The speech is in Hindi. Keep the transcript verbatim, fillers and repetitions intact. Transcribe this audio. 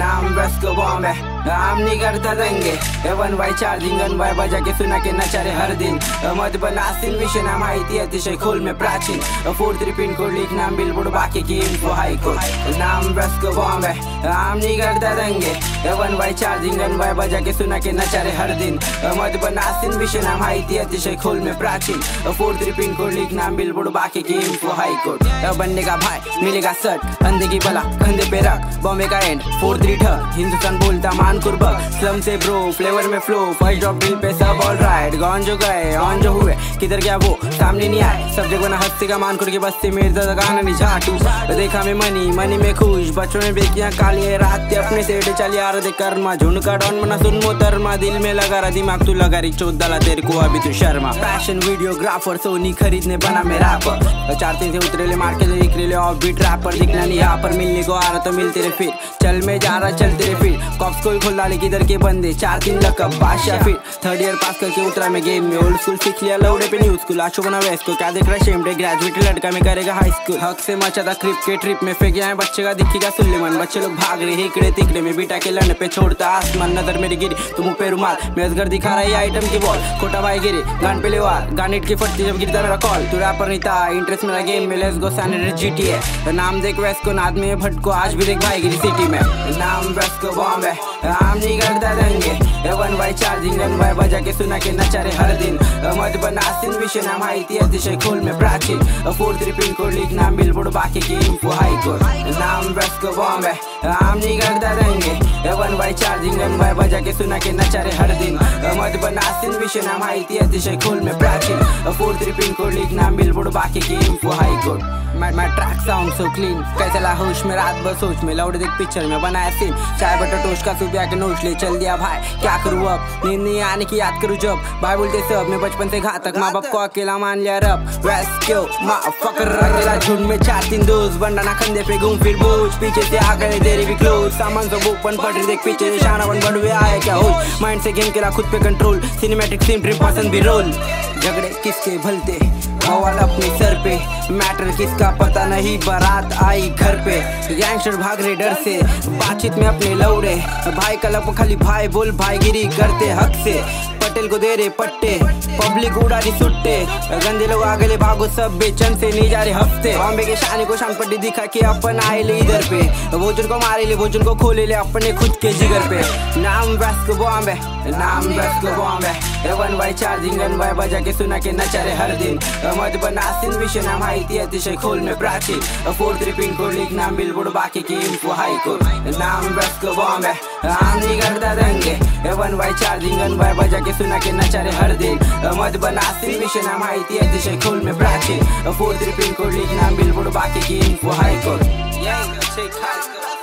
नाम बस गवा में हम नहीं करता दंगे एवन वाई चार्जिंग गन वाई बजा के सुना के नचारे हर दिन मत बना सिन विषय नाम आईती अतिशय खोल में प्राचीन फोर थ्री पिन कोड लिख नाम बिलबोर्ड बाकी की इनको हाई को नाम बस गवा में हम नहीं करता दंगे एवन वाई चार्जिंग गन वाई बजा के सुना के नचारे हर दिन मत बना सिन विषय नाम आईती अतिशय खोल में प्राचीन फोर थ्री पिन कोड लिख नाम बिलबोर्ड बाकी की इनको हाई को बनने का भाई मिलेगा सट अंधे की बला कंधे पे रख बॉम्बे का एंड फोर थ्री ठ हिंदुस्तान बोलता स्लम से ब्रो फ्लेवर में फ्लो फर्स्ट ड्रॉप डील पे सब ऑल राइट गॉन जो गए ऑन जो हुए किधर गया वो सामने नहीं आए सब जगह ना हंसते का मानकुर के बस्ती में गाना नहीं झाटू देखा मैं मनी मनी में खुश बच्चों में बेकियां काली है रात के अपने सेठ चली आ रहे कर्मा झुंड का डॉन मना सुन मो तरमा दिल में लगा रहा दिमाग तू लगा रही चोट डाला तेरे को अभी तू शर्मा फैशन वीडियोग्राफर सोनी खरीदने बना मैं रैपर चार दिन से उतरेले मार्केट में निकले ले ऑफ बीट रैपर दिखना नहीं यहाँ पर मिलने को आ रहा तो मिलते रहे फिर चल में जा रहा चलते रहे फिर कॉप्स को खोल डाले किधर के बंदे चार तीन लक बादशाह फिर थर्ड ईयर पास करके उतरा मैं गेम में ओल्ड स्कूल सीख लिया लौड़े पे न्यू स्कूल आशो बना वेस्ट को क्या देख रहा शेमडे ग्रेजुएट लड़का में करेगा हाई स्कूल हक से मचा था क्रिप के ट्रिप में फेंक गया बच्चे का दिखेगा सुलेमान बच्चे लोग भाग रहे इकड़े तिकड़े में बीटा के लड़ने पे छोड़ता आसमान नजर मेरी गिरी तुम मुँह पे रुमाल मैं घर दिखा रहा है आइटम की बॉल खोटा भाई गिरी गान पे ले गानेट की फटती जब गिरता मेरा कॉल तू रैपर नहीं था इंटरेस्ट मेरा गेम में लेट्स गो सैनिटरी जीटी है नाम देख वेस्ट को नाद में भटको आज भी देख भाई गिरी सिटी में नाम वेस्ट को बॉम्ब है हम नहीं करता दंगे एवन वाई चार्जिंग गन वाई बजा के सुना के नचारे हर दिन मत बना सिन विषय नाम आईती अतिशय खोल में प्राचीन फोर थ्री पिन कोड लिख नाम बिलबोर्ड बाकी की इम्पो हाई कोड नाम बस को बॉम्ब है हम नहीं करता दंगे एवन वाई चार्जिंग गन वाई बजा के सुना के नचारे हर दिन मत बना सिन विषय नाम आईती अतिशय खोल में प्राचीन फोर थ्री पिन कोड लिख नाम बिलबोर्ड बाकी की इम्पो हाई कोड मैं ट्रैक साउंड सो क्लीन कैसा होश में रात बस सोच में लौट देख पिक्चर में बनाया सीन चाय बटर टोस्ट का सुबह के नोश ले चल दिया भाई क्या करूँ अब नींद नहीं आने की याद करूँ जब भाई बोलते सब मैं बचपन से घातक माँ बाप को अकेला मान लिया रब वेस्ट क्यों माँ फकर अकेला झुंड में चार तीन दोस्त बंडाना कंधे पे घूम फिर बोझ पीछे से आ गए तेरे भी क्लोज सामान सब ओपन पड़ रही देख पीछे निशाना बन बढ़ हुए आया क्या होश माइंड से गेम खेला खुद पे कंट्रोल सिनेमेटिक सीन ट्रिप पसंद भी रोल झगड़े किसके भलते हवाल अपने सर पे मैटर किसका पता नहीं बारात आई घर पे गैंगस्टर भाग रहे डर से बातचीत में अपने लौड़े भाई का लप खाली भाई बोल भाईगिरी करते हक से पटेल को दे रहे पट्टे पब्लिक उड़ा रही सुट्टे गंदे लोग आगे ले भागो सब बेचैन से नहीं जा रहे हफ्ते बॉम्बे के शानी को शाम पट्टी दिखा के अपन आए ले इधर पे भोजन को मारे ले भोजन को खोले ले अपने खुद के जिगर पे नाम वेस्ट को बॉम्बे नाम वेस्ट को बॉम्बे एवन वाई चार्जिंग गन वाई बजा के सुना के नचारे हर दिन मत बना सिन विषय नाम आईती अतिशय खोल में प्राचीन फोर थ्री पिन कोड लिख नाम बिलबोर्ड बाकी की इनको हाई कोड नाम वेस्ट को बॉम्बे हम नहीं करता दंगे एवन वाई चार्जिंग गन वाई बजा के सुना के नचारे हर दिन मत बना सिन विषय नाम आईती अतिशय खोल में प्राचीन फोर थ्री पिन कोड लिख नाम बिलबोर्ड बाकी की इनको हाई कोड